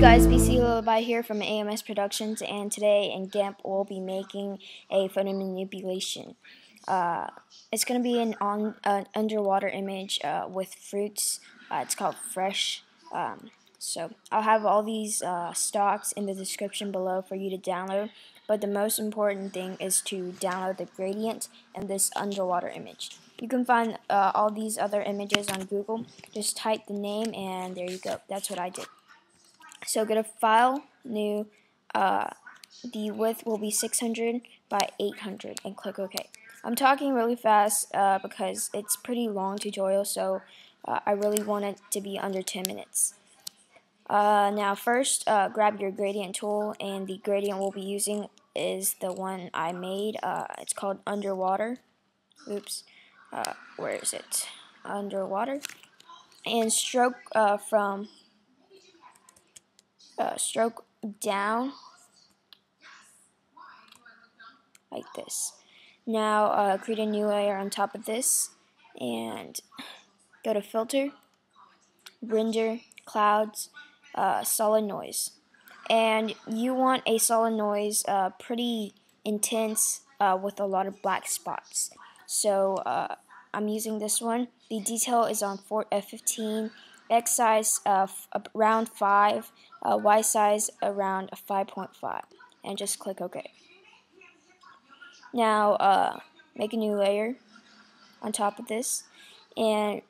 guys, BC Lullaby here from AMS Productions, and today in GIMP we'll be making a photo manipulation. It's going to be an underwater image with fruits. It's called Fresh. So I'll have all these stocks in the description below for you to download, but the most important thing is to download the gradient and this underwater image. You can find all these other images on Google. Just type the name and there you go. That's what I did. So go to File, New, the width will be 600 by 800 and click OK. I'm talking really fast because it's pretty long tutorial, so I really want it to be under 10 minutes. Now first, grab your gradient tool, and the gradient we'll be using is the one I made. It's called Underwater. Oops, where is it? Underwater. And stroke from stroke down like this. Now create a new layer on top of this, and go to Filter, Render, Clouds. Solid noise, and you want a solid noise pretty intense with a lot of black spots, so I'm using this one. The detail is on 15, X size around 5, Y size around 5.5, and just click OK. Now make a new layer on top of this and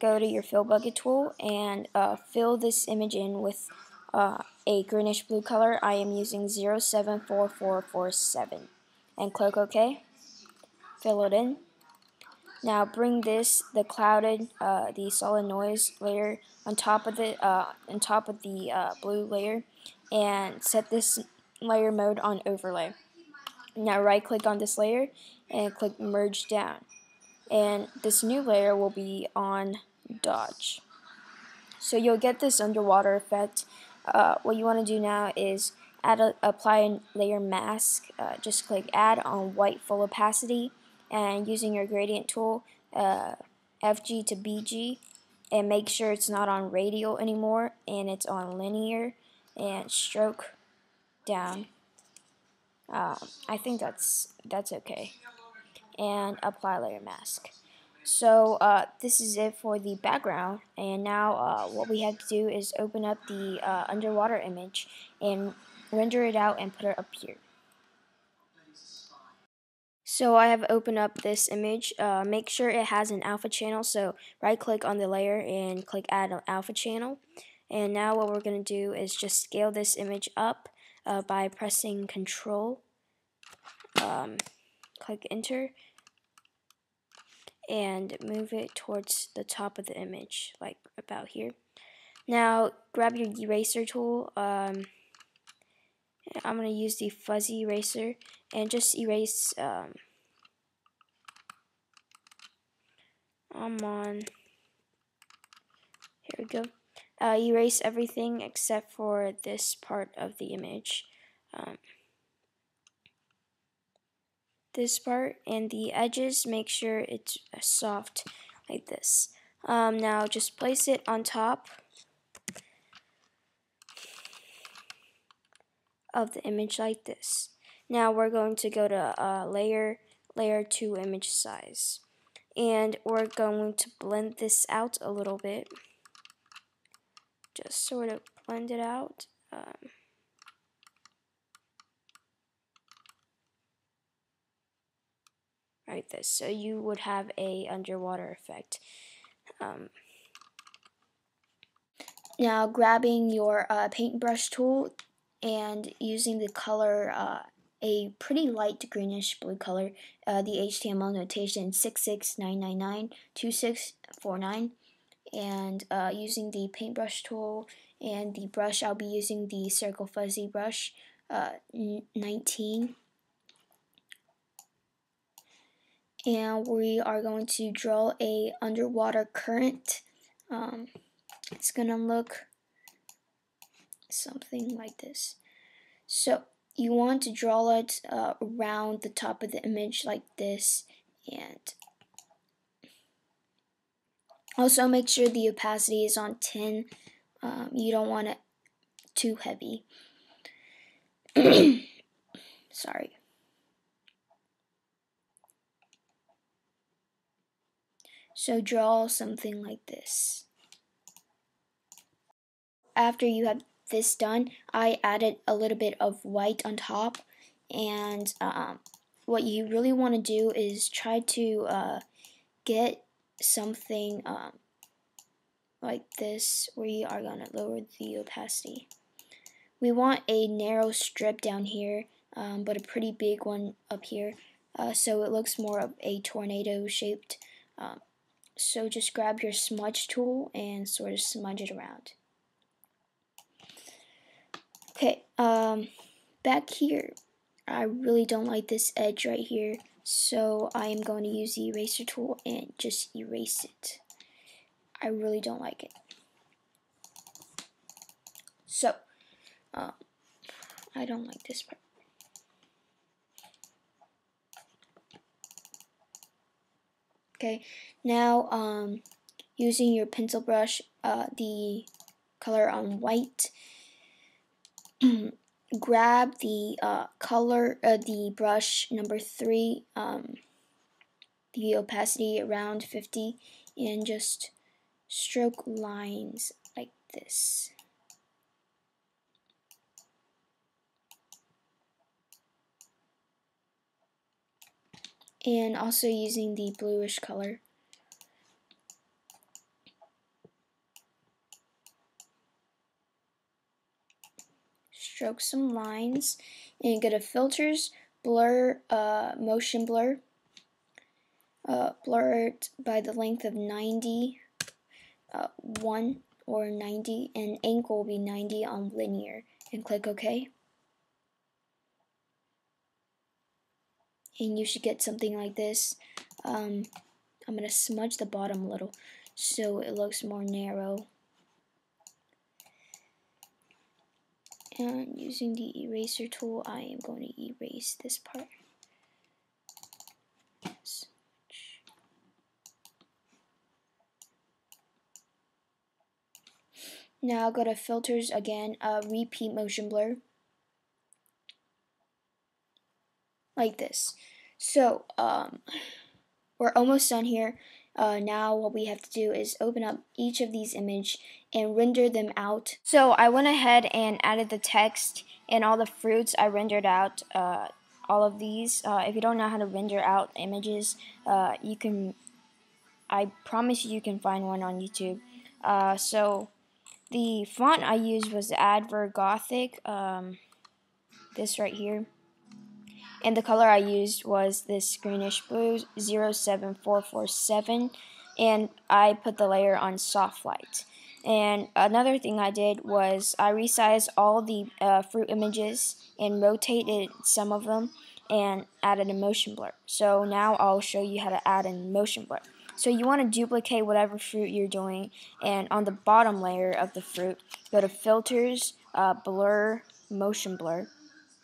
go to your fill bucket tool and fill this image in with a greenish blue color. I am using 074447 and click OK. Fill it in. Now bring this, the clouded, the solid noise layer on top of the blue layer, and set this layer mode on overlay. Now right click on this layer and click merge down, and this new layer will be on dodge. So you'll get this underwater effect. What you want to do now is add apply a layer mask. Just click add on white full opacity, and using your gradient tool, FG to BG, and make sure it's not on radial anymore and it's on linear, and stroke down. I think that's okay, and apply layer mask. So this is it for the background, and now what we have to do is open up the underwater image and render it out and put it up here. So I have opened up this image. Make sure it has an alpha channel, so right click on the layer and click add an alpha channel. And now what we're going to do is just scale this image up by pressing Control, click Enter, and move it towards the top of the image, like about here. Now grab your eraser tool. I'm going to use the fuzzy eraser and just erase. Here we go. Erase everything except for this part of the image. This part and the edges, make sure it's soft like this. Now just place it on top of the image like this. Now we're going to go to layer 2 image size, and we're going to blend this out a little bit, just sort of blend it out. Like this, so you would have a underwater effect. Now grabbing your paintbrush tool and using the color, a pretty light greenish blue color, the HTML notation 669992649, and using the paintbrush tool and the brush, I'll be using the circle fuzzy brush 19. And we are going to draw a underwater current. It's gonna look something like this. So you want to draw it around the top of the image like this, and also make sure the opacity is on 10. You don't want to too heavy. Sorry. So draw something like this. After you have this done, I added a little bit of white on top, and what you really want to do is try to get something like this. We are going to lower the opacity. We want a narrow strip down here, but a pretty big one up here, so it looks more of a tornado shaped. So just grab your smudge tool and sort of smudge it around. Okay, back here, I really don't like this edge right here, so I am going to use the eraser tool and just erase it. I really don't like it. So, I don't like this part. Okay, now using your pencil brush, the color on white, grab the color, the brush number 3, the opacity around 50, and just stroke lines like this. And also using the bluish color. Stroke some lines, and go to filters, blur, motion blur, blur it by the length of 90, 1 or 90, and angle will be 90 on linear, and click OK. And you should get something like this. I'm going to smudge the bottom a little so it looks more narrow. And using the eraser tool, I am going to erase this part. Now go to filters again, repeat motion blur. Like this. So, we're almost done here. Now what we have to do is open up each of these images and render them out. So I went ahead and added the text and all the fruits. I rendered out all of these. If you don't know how to render out images, you can, I promise you can find one on YouTube. So the font I used was Advergothic, this right here. And the color I used was this greenish blue, 07447, and I put the layer on soft light. And another thing I did was I resized all the fruit images and rotated some of them and added a motion blur. So now I'll show you how to add a motion blur. So you want to duplicate whatever fruit you're doing, and on the bottom layer of the fruit, go to filters, blur, motion blur.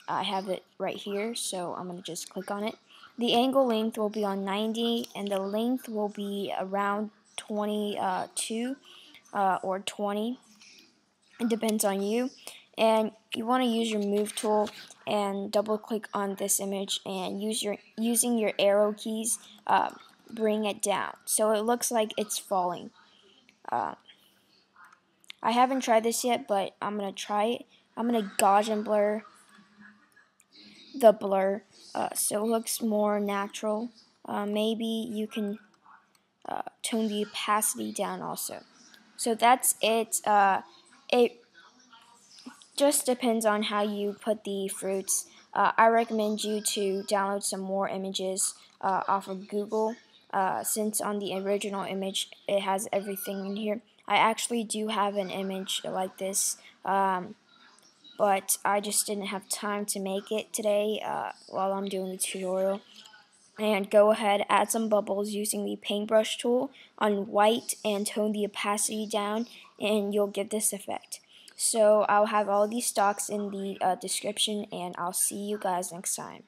I have it right here, so I'm going to just click on it. The angle length will be on 90, and the length will be around 22 or 20. It depends on you. And you want to use your move tool and double click on this image, and use your using your arrow keys, bring it down so it looks like it's falling. I haven't tried this yet, but I'm going to try it. I'm going to gauge and blur the blur, so it looks more natural. Maybe you can tone the opacity down also. So that's it. It just depends on how you put the fruits. I recommend you to download some more images off of Google, since on the original image it has everything in here. I actually do have an image like this, but I just didn't have time to make it today while I'm doing the tutorial. And go ahead, add some bubbles using the paintbrush tool on white and tone the opacity down, and you'll get this effect. So I'll have all these docs in the description, and I'll see you guys next time.